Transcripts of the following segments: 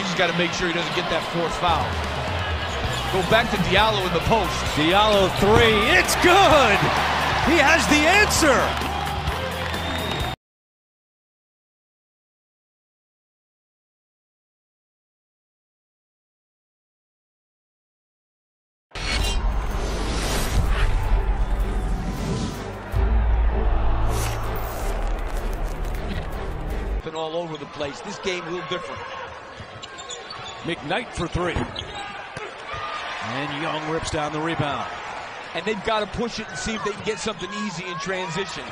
He's just got to make sure he doesn't get that fourth foul. Go back to Diallo in the post. Diallo three. It's good. He has the answer. All over the place. This game a little different. McKnight for three. And Young rips down the rebound. And they've got to push it and see if they can get something easy in transition.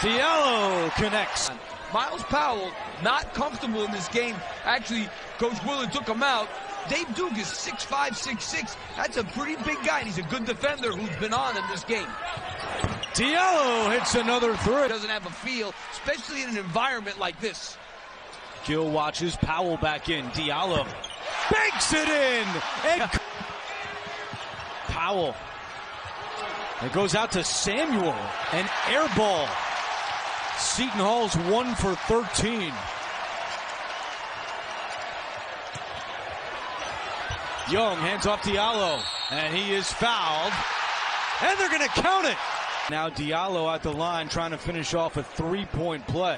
Diallo connects. Miles Powell not comfortable in this game. Actually, Coach Willard took him out. Dave Duke is 6'5", 6'6". That's a pretty big guy, and he's a good defender who's been on in this game. Diallo hits another three. Doesn't have a feel, especially in an environment like this. Gil watches Powell back in. Diallo banks it in. And Powell. It goes out to Samuel. An air ball. Seton Hall's 1 for 13. Young hands off Diallo. And he is fouled. And they're going to count it. Now Diallo at the line trying to finish off a three-point play.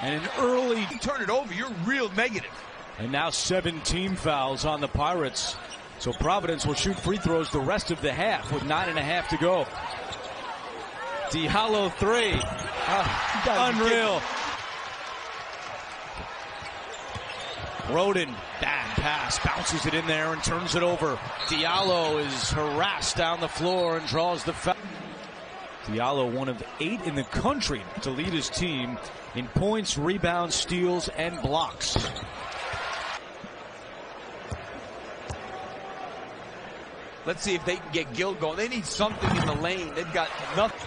And an early... You turn it over, you're real negative. And now 17 fouls on the Pirates. So Providence will shoot free throws the rest of the half with 9.5 to go. Diallo three. Unreal. Roden, bad pass, bounces it in there and turns it over. Diallo is harassed down the floor and draws the foul. Diallo, one of 8 in the country to lead his team in points, rebounds, steals, and blocks. Let's see if they can get Gil going. They need something in the lane. They've got nothing.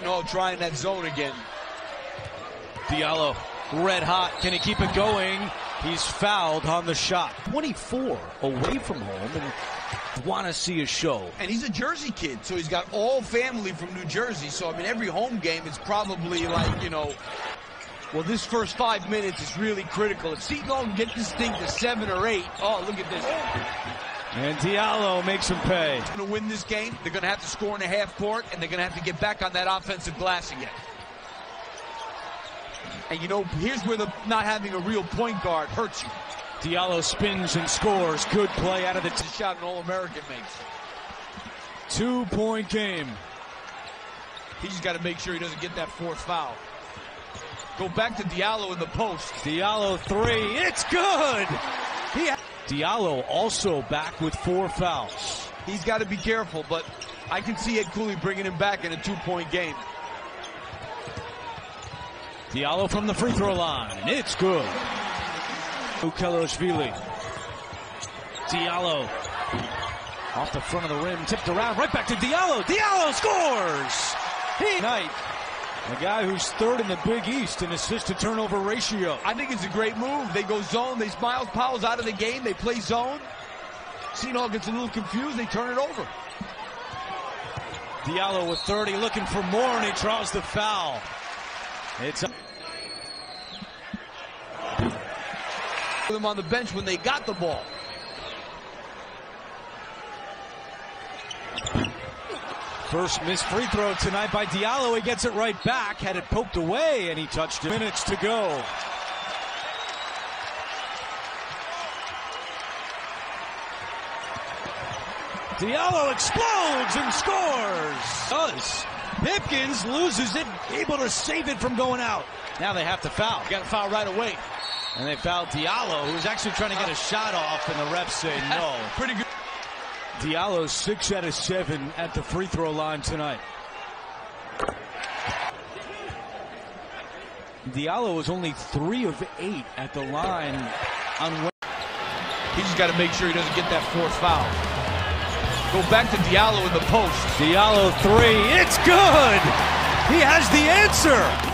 Seno trying that zone again. Diallo, red hot. Can he keep it going? He's fouled on the shot. 24 away from home and want to see a show. And he's a Jersey kid, so he's got all family from New Jersey. So, I mean, every home game is probably like, you know, well, this first 5 minutes is really critical. If Seton Hall can get this thing to 7 or 8, oh, look at this. And Diallo makes him pay. To win this game, they're going to have to score in the half court, and they're going to have to get back on that offensive glass again. And, you know, here's where the not having a real point guard hurts you. Diallo spins and scores. Good play out of the shot an All-American makes. 2-point game. He's just got to make sure he doesn't get that fourth foul. Go back to Diallo in the post. Diallo three. It's good. Diallo also back with 4 fouls. He's got to be careful, but I can see Ed Cooley bringing him back in a 2-point game. Diallo from the free throw line. It's good. Ukelosvili. Diallo. Off the front of the rim. Tipped around. Right back to Diallo. Diallo scores! Knight. A guy who's 3rd in the Big East in assist-to-turnover ratio. I think it's a great move. They go zone. They Miles Powell's out of the game. They play zone. Seton Hall gets a little confused. They turn it over. Diallo with 30. Looking for more, and he draws the foul. It's up. Them on the bench when they got the ball. First missed free throw tonight by Diallo. He gets it right back. Had it poked away, and he touched it. Minutes to go. Diallo explodes and scores. Does. Pipkins loses it, able to save it from going out. Now they have to foul. Got to foul right away. And they fouled Diallo, who's actually trying to get a shot off, and the refs say no. Pretty good. Diallo 6 out of 7 at the free throw line tonight. Diallo was only 3 of 8 at the line. He's just got to make sure he doesn't get that fourth foul. Go back to Diallo in the post. Diallo three. It's good. He has the answer.